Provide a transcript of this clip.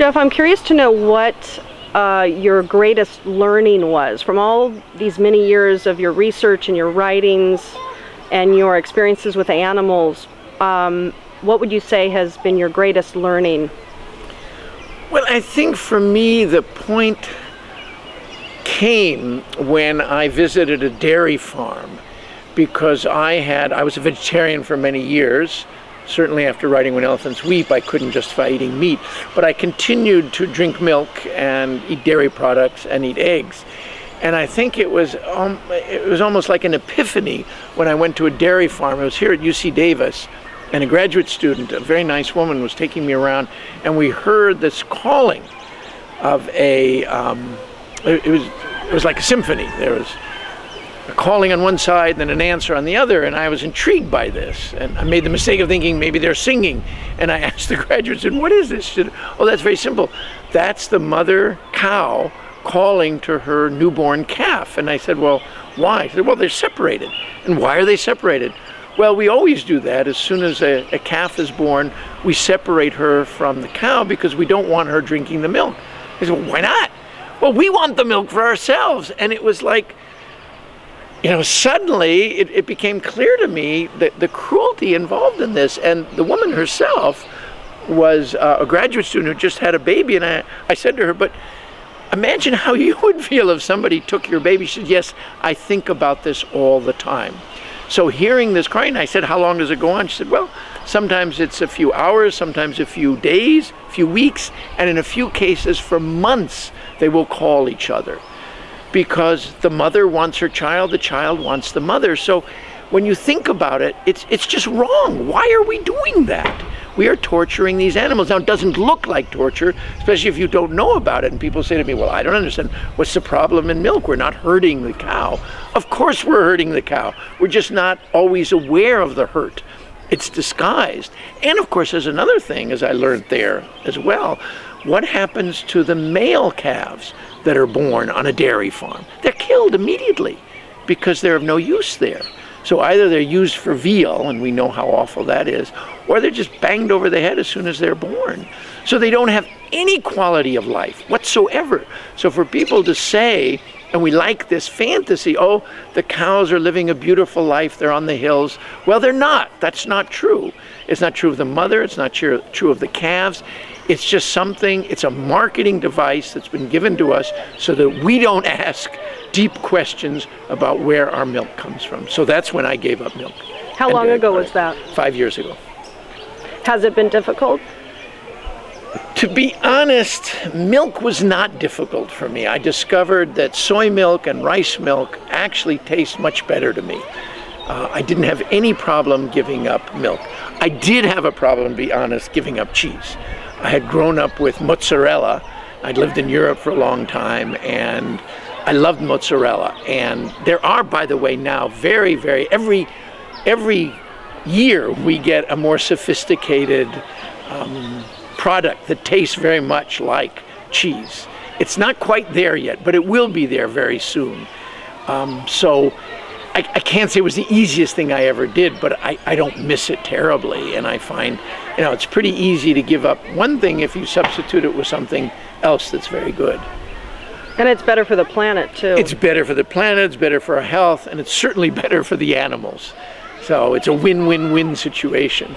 Jeff, I'm curious to know what your greatest learning was from all these many years of your research and your writings and your experiences with animals. What would you say has been your greatest learning? Well, I think for me the point came when I visited a dairy farm, because I was a vegetarian for many years. Certainly after writing When Elephants Weep, I couldn't justify eating meat, but I continued to drink milk and eat dairy products and eat eggs. And I think it was almost like an epiphany when I went to a dairy farm. I was here at UC Davis, and a graduate student, a very nice woman, was taking me around, and we heard this calling of a, it was like a symphony. There was a calling on one side, then an answer on the other, and I was intrigued by this. And I made the mistake of thinking maybe they're singing. And I asked the graduate student, what is this? She said, oh, that's very simple. That's the mother cow calling to her newborn calf. And I said, well, why? She said, well, they're separated. And why are they separated? Well, we always do that. As soon as a calf is born, we separate her from the cow because we don't want her drinking the milk. I said, well, why not? Well, we want the milk for ourselves. And it was like, you know, suddenly it became clear to me that the cruelty involved in this. And the woman herself was a graduate student who just had a baby, and I said to her, but imagine how you would feel if somebody took your baby. She said, yes, I think about this all the time. So hearing this crying, I said, how long does it go on? She said, well, sometimes it's a few hours, sometimes a few days, a few weeks, and in a few cases for months they will call each other, because the mother wants her child, the child wants the mother. So when you think about it, it's just wrong. Why are we doing that? We are torturing these animals. Now, it doesn't look like torture, especially if you don't know about it. And people say to me, well, I don't understand. What's the problem in milk? We're not hurting the cow. Of course we're hurting the cow. We're just not always aware of the hurt. It's disguised. And of course, there's another thing, as I learned there as well. What happens to the male calves that are born on a dairy farm? They're killed immediately because they're of no use there. So either they're used for veal, and we know how awful that is, or they're just banged over the head as soon as they're born. So they don't have any quality of life whatsoever. So for people to say, and we like this fantasy, oh, the cows are living a beautiful life, they're on the hills. Well, they're not. That's not true. It's not true of the mother, it's not true of the calves. It's just something, it's a marketing device that's been given to us so that we don't ask deep questions about where our milk comes from. So that's when I gave up milk. How long ago was that? 5 years ago. Has it been difficult? To be honest, milk was not difficult for me. I discovered that soy milk and rice milk actually taste much better to me. I didn't have any problem giving up milk. I did have a problem, to be honest, giving up cheese. I had grown up with mozzarella. I'd lived in Europe for a long time, and I loved mozzarella. And there are, by the way, now every year we get a more sophisticated product that tastes very much like cheese. It's not quite there yet, but it will be there very soon. So I can't say it was the easiest thing I ever did, but I don't miss it terribly. And I find, you know, it's pretty easy to give up one thing if you substitute it with something else that's very good. And it's better for the planet, too. It's better for the planet, it's better for our health, and it's certainly better for the animals. So it's a win-win-win situation.